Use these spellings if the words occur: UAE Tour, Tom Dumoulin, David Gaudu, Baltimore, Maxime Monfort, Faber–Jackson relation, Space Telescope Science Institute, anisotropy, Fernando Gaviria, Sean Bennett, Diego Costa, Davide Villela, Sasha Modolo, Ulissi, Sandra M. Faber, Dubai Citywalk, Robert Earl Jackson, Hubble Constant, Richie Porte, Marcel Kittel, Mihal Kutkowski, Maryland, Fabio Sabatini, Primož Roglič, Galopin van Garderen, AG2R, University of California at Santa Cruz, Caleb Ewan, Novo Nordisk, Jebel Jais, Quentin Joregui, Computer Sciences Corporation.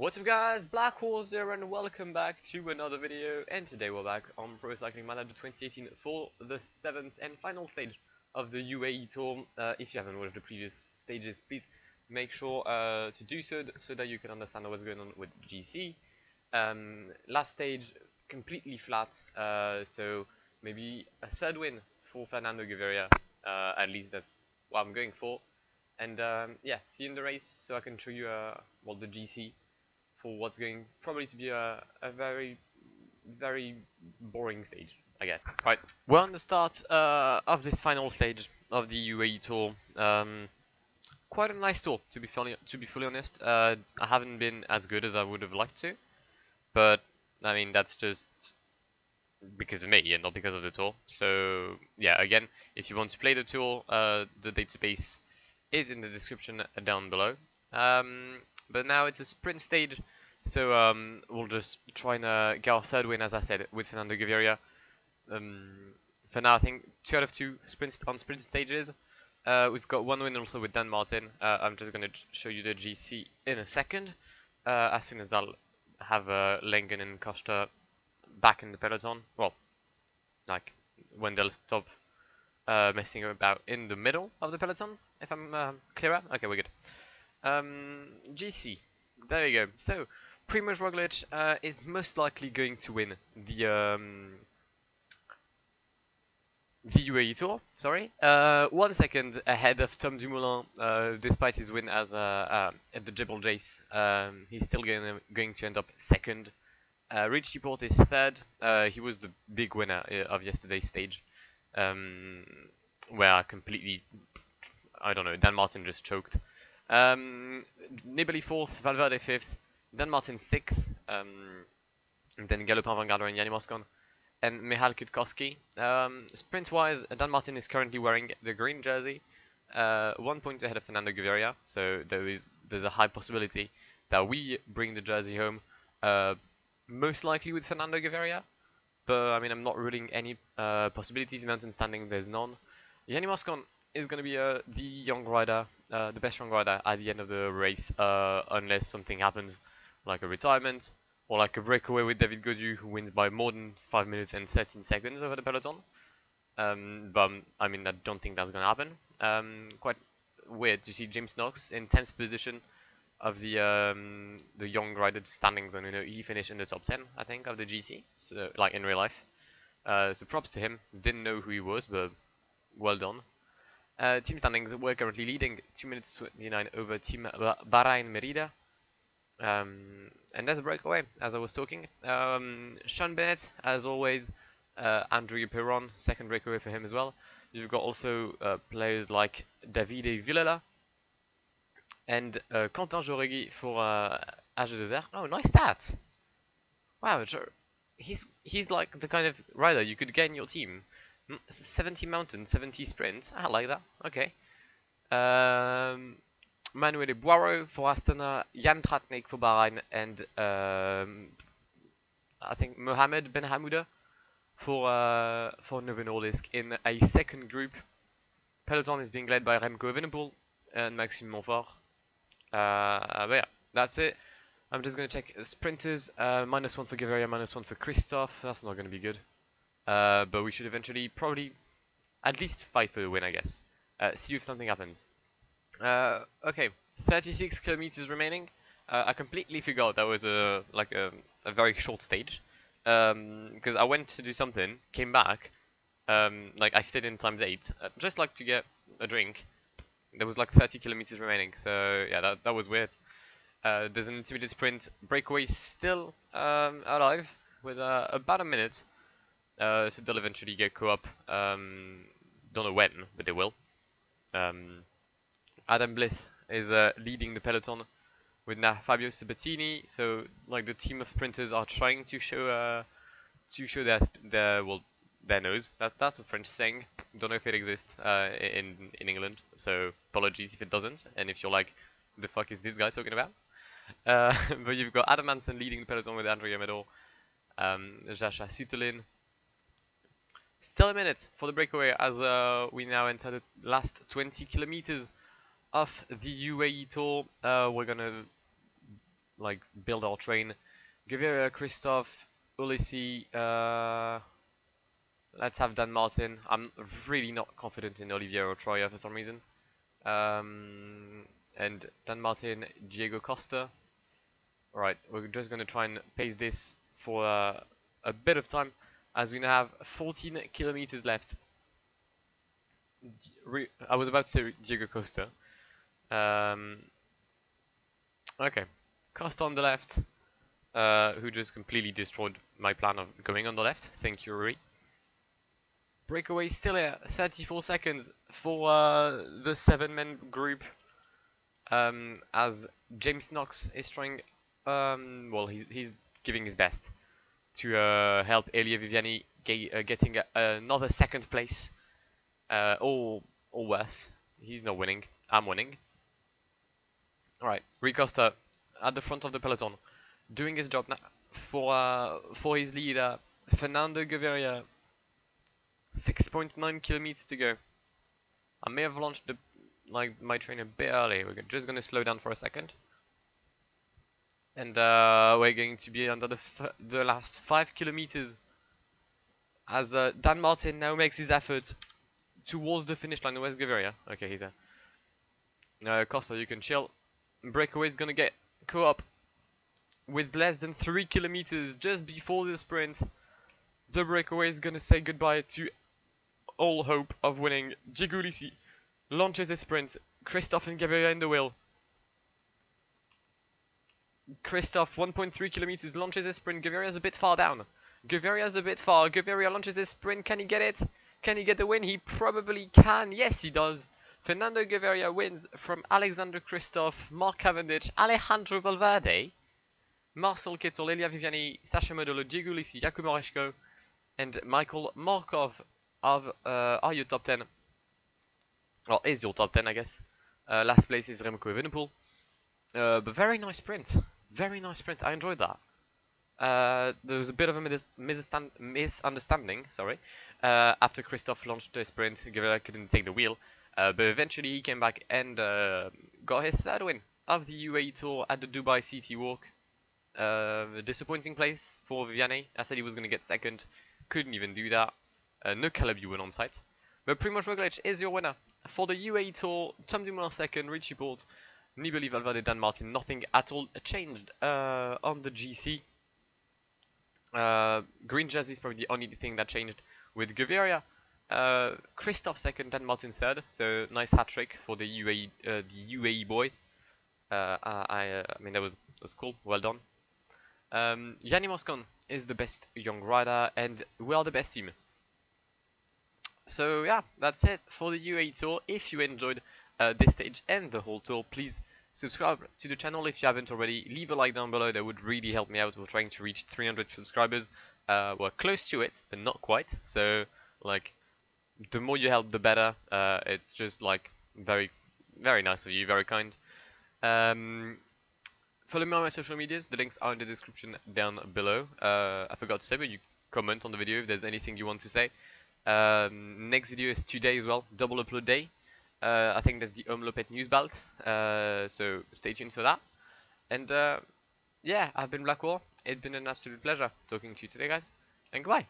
What's up guys, BlackWars here and welcome back to another video, and today we're back on Pro Cycling Manager 2018 for the 7th and final stage of the UAE Tour. If you haven't watched the previous stages, please make sure to do so that you can understand what's going on with GC. Last stage, completely flat, so maybe a third win for Fernando Gaviria, at least that's what I'm going for. And yeah, see you in the race so I can show you what the GC for what's going probably to be a very, very boring stage, I guess. Right, we're on the start of this final stage of the UAE Tour. Quite a nice tour, to be fully honest. I haven't been as good as I would have liked to, but I mean that's just because of me and not because of the tour. So yeah, again, if you want to play the tour, the database is in the description down below. But now it's a sprint stage, so we'll just try and get our third win, as I said, with Fernando Gaviria. For now, I think 2 out of 2 sprints on sprint stages. We've got 1 win also with Dan Martin. I'm just going to show you the GC in a second, as soon as I'll have Langen and Costa back in the peloton. Well, like when they'll stop messing about in the middle of the peloton, if I'm clearer. Okay, we're good. GC, there you go. So Primož Roglič is most likely going to win the UAE Tour, sorry, 1 second ahead of Tom Dumoulin. Despite his win as at the Jebel Jais, he's still going to end up second. Richie Porte is third. He was the big winner of yesterday's stage, where completely, I don't know, Dan Martin just choked. Nibali 4th, Valverde 5th, Dan Martin 6th, and then Galopin van Garderen, Gianni Moscon, and Mihal Kutkowski. Sprint-wise, Dan Martin is currently wearing the green jersey, 1 point ahead of Fernando Gaviria, so there's a high possibility that we bring the jersey home, most likely with Fernando Gaviria, but I mean I'm not ruling any possibilities. Mountain standing, there's none. Gianni Moscon is going to be the young rider, the best young rider at the end of the race, unless something happens like a retirement or like a breakaway with David Gaudu, who wins by more than 5 minutes and 13 seconds over the peloton. But I mean, I don't think that's going to happen. Quite weird to see James Knox in 10th position of the young rider standings when, you know, he finished in the top 10, I think, of the GC, so, like in real life. So props to him. Didn't know who he was, but well done. Team standings, we're currently leading 2 minutes 29 over Team Bahrain Merida. And there's a breakaway, as I was talking. Sean Bennett, as always, Andrew Perron, second breakaway for him as well. You've got also players like Davide Villela and Quentin Joregui for AG2R. Oh, nice stats! Wow, he's like the kind of rider you could get in your team. 70 mountain, 70 sprint. I like that. Okay. Manuel de Boireau for Astana, Jan Tratnik for Bahrain, and I think Mohamed Ben Hamouda for Novo Nordisk in a second group. Peloton is being led by Remco Evenepoel and Maxime Monfort. But yeah, that's it. I'm just going to check sprinters. -1 for Gaviria, -1 for Kristoff. That's not going to be good. But we should eventually probably at least fight for the win, I guess. See if something happens. Okay, 36 kilometers remaining. I completely forgot that was a very short stage, because I went to do something, came back, like I stayed in x8, just like to get a drink. There was like 30 kilometers remaining, so yeah, that was weird. There's an intermediate sprint, breakaway still alive with about a minute. So they'll eventually get co-op, don't know when, but they will. Adam Bliss is leading the peloton with Fabio Sabatini, so like the team of sprinters are trying to show their nose. That's a French saying, don't know if it exists in England, so apologies if it doesn't, and if you're like, the fuck is this guy talking about? But you've got Adam Hansen leading the peloton with Andrea Medor, Jascha Sutelin. Still a minute for the breakaway as we now enter the last 20 kilometers of the UAE Tour. We're gonna like build our train. Gaviria, Kristoff, Ulissi, let's have Dan Martin. I'm really not confident in Olivier Otroya for some reason. And Dan Martin, Diego Costa. Alright, we're just going to try and pace this for a bit of time, as we now have 14 kilometers left. I was about to say Diego Costa. Okay, Costa on the left, who just completely destroyed my plan of going on the left. Thank you, Rory. Breakaway still here, 34 seconds for the 7-man group, as James Knox is trying, well, he's giving his best to help Elia Viviani getting another second place, or worse. He's not winning, I'm winning. Alright, Rui Costa at the front of the peloton, doing his job now for his leader, Fernando Gaviria. 6.9 kilometers to go. I may have launched the, my train a bit early. We're just going to slow down for a second, and we're going to be under the last 5 kilometers. As Dan Martin now makes his effort towards the finish line. Where's Gaviria? Okay, he's there. Costa, you can chill. Breakaway is going to get co-op with less than 3 kilometers just before the sprint. The breakaway is going to say goodbye to all hope of winning. Diego Ulissi launches a sprint. Kristoff and Gaviria in the wheel. Kristoff, 1.3 kilometers, launches a sprint. Gaviria's a bit far down. Gaviria's a bit far. Gaviria launches a sprint. Can he get it? Can he get the win? He probably can. Yes, he does. Fernando Gaviria wins from Alexander Kristoff, Mark Cavendish, Alejandro Valverde, Marcel Kittel, Elia Viviani, Sasha Modolo, Diego Ulissi, Jakub Oreško, and Michael Markov of are your top 10. Well, is your top 10, I guess. Last place is Remco Evenepoel. But very nice sprint. Very nice sprint. I enjoyed that. There was a bit of a misunderstanding, sorry. After Kristoff launched the sprint, Gaviria couldn't take the wheel. But eventually he came back and got his third win of the UAE Tour at the Dubai City Walk. A disappointing place for Viviani. I said he was going to get second. Couldn't even do that. No Caleb Ewan on site. But Primož Roglič is your winner for the UAE Tour. Tom Dumoulin second, Richie Porte, Nibali, Valverde, Dan Martin. Nothing at all changed on the GC. Green jersey is probably the only thing that changed with Gaviria. Kristoff second, Dan Martin third. So nice hat trick for the UAE boys. I mean, that was cool. Well done. Gianni Moscon is the best young rider, and we are the best team. So yeah, that's it for the UAE Tour. If you enjoyed this stage and the whole tour, please subscribe to the channel if you haven't already. Leave a like down below, that would really help me out. We're trying to reach 300 subscribers. We're close to it, but not quite. So like, the more you help, the better. It's just like very, very nice of you, very kind. Follow me on my social medias, the links are in the description down below. I forgot to say, but you comment on the video if there's anything you want to say. Next video is today as well, double upload day. I think that's the Omlopet news belt, so stay tuned for that. And yeah, I've been BlackWars, it's been an absolute pleasure talking to you today, guys, and goodbye!